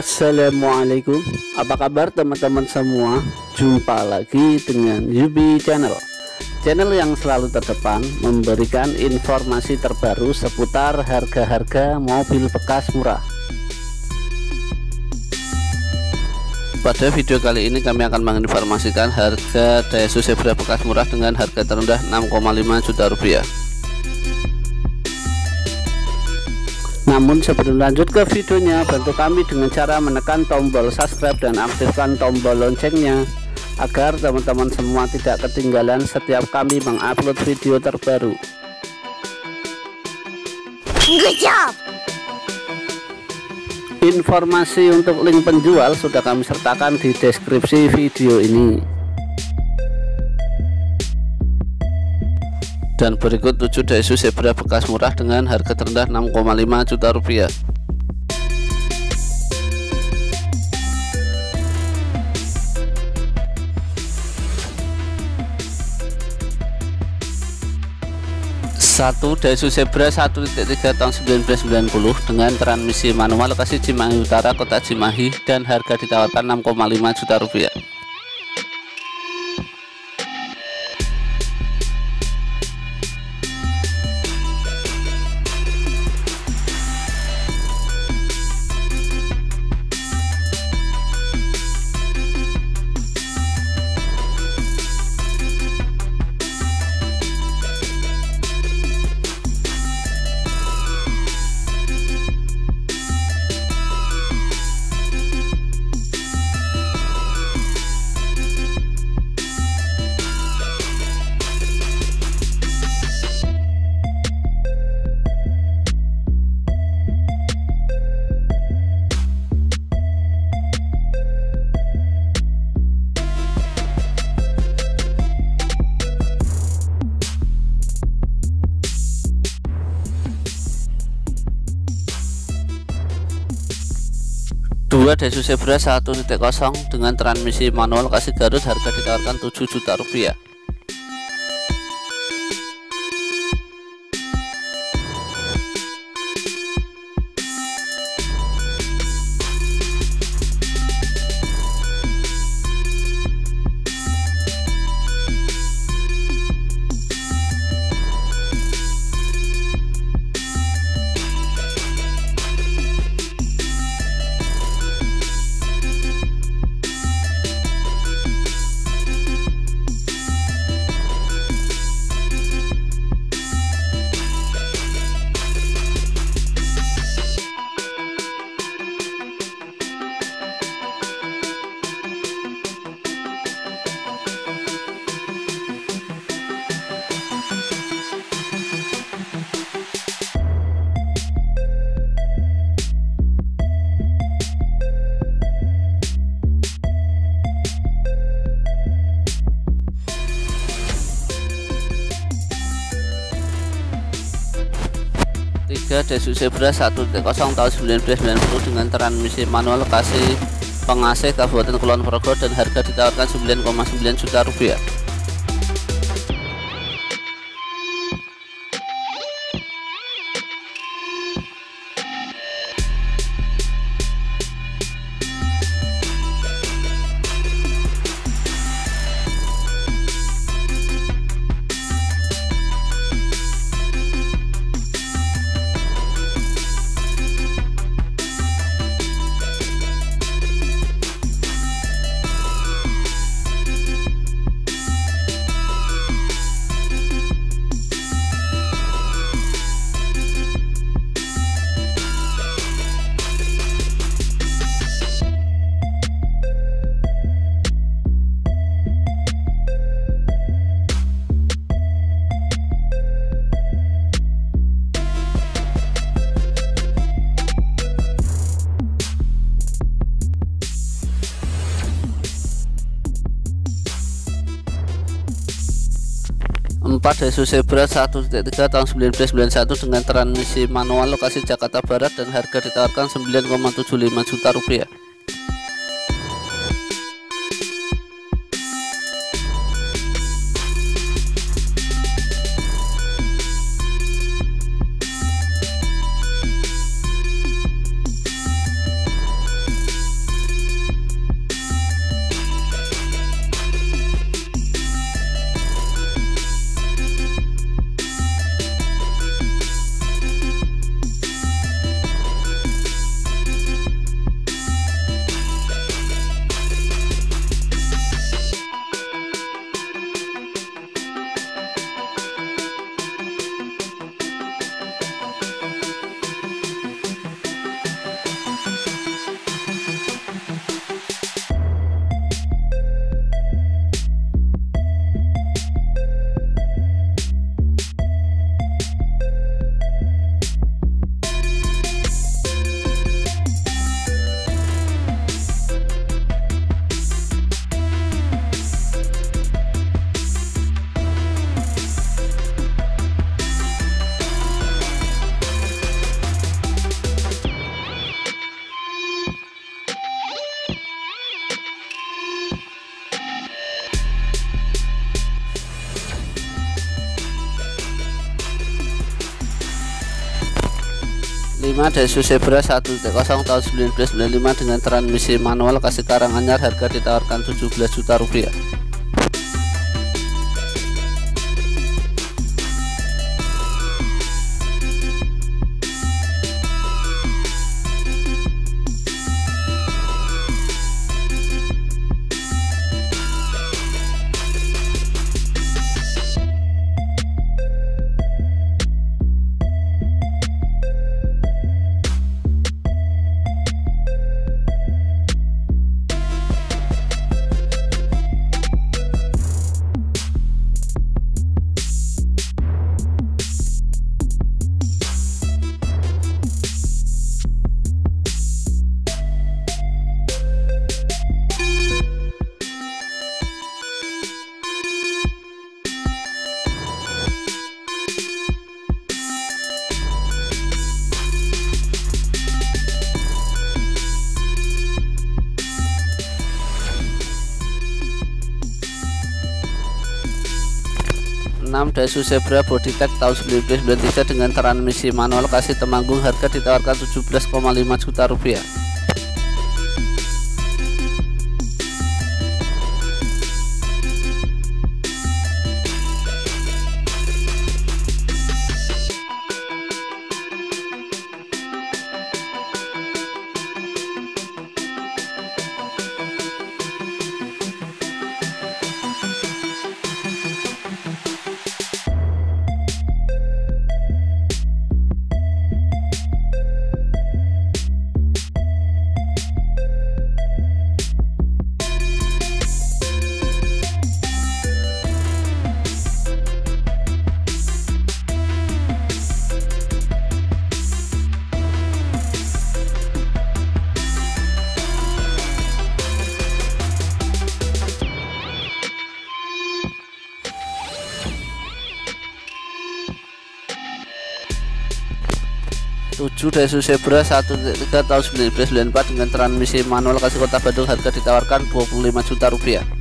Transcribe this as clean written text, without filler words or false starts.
Assalamualaikum, apa kabar teman-teman semua? Jumpa lagi dengan Yubi Channel, channel yang selalu terdepan memberikan informasi terbaru seputar harga-harga mobil bekas murah. Pada video kali ini kami akan menginformasikan harga Daihatsu Zebra bekas murah dengan harga terendah 6,5 juta rupiah. Namun sebelum lanjut ke videonya, bantu kami dengan cara menekan tombol subscribe dan aktifkan tombol loncengnya agar teman-teman semua tidak ketinggalan setiap kami mengupload video terbaru. Good job. Informasi untuk link penjual sudah kami sertakan di deskripsi video ini. Dan berikut 7 Daihatsu Zebra bekas murah dengan harga terendah 6,5 juta rupiah. Satu Daihatsu Zebra 1.3 tahun 1990 dengan transmisi manual, lokasi Cimahi Utara, Kota Cimahi, dan harga ditawarkan 6,5 juta rupiah. Dua Daihatsu Zebra 1.0 dengan transmisi manual, lokasi Garut, harga ditawarkan 7 juta rupiah. Daihatsu Zebra 1.0 tahun 1990 dengan transmisi manual, lokasi Pengasih, Kabupaten Kulon Progo, dan harga ditawarkan 9,9 juta rupiah. Daihatsu Zebra 1.3 tahun 1991 dengan transmisi manual, lokasi Jakarta Barat, dan harga ditawarkan 9,75 juta rupiah. 5 Daihatsu Zebra 1.0 tahun 1995 dengan transmisi manual kasih karanganyar, harga ditawarkan 17 juta rupiah. Daihatsu Zebra Body Tech tahun 1993 dengan transmisi manual kasih Temanggung, harga ditawarkan 17,5 juta rupiah. Daihatsu Zebra 1.3 tahun 1994 dengan transmisi manual kasih kota Bandung, harga ditawarkan 25 juta rupiah.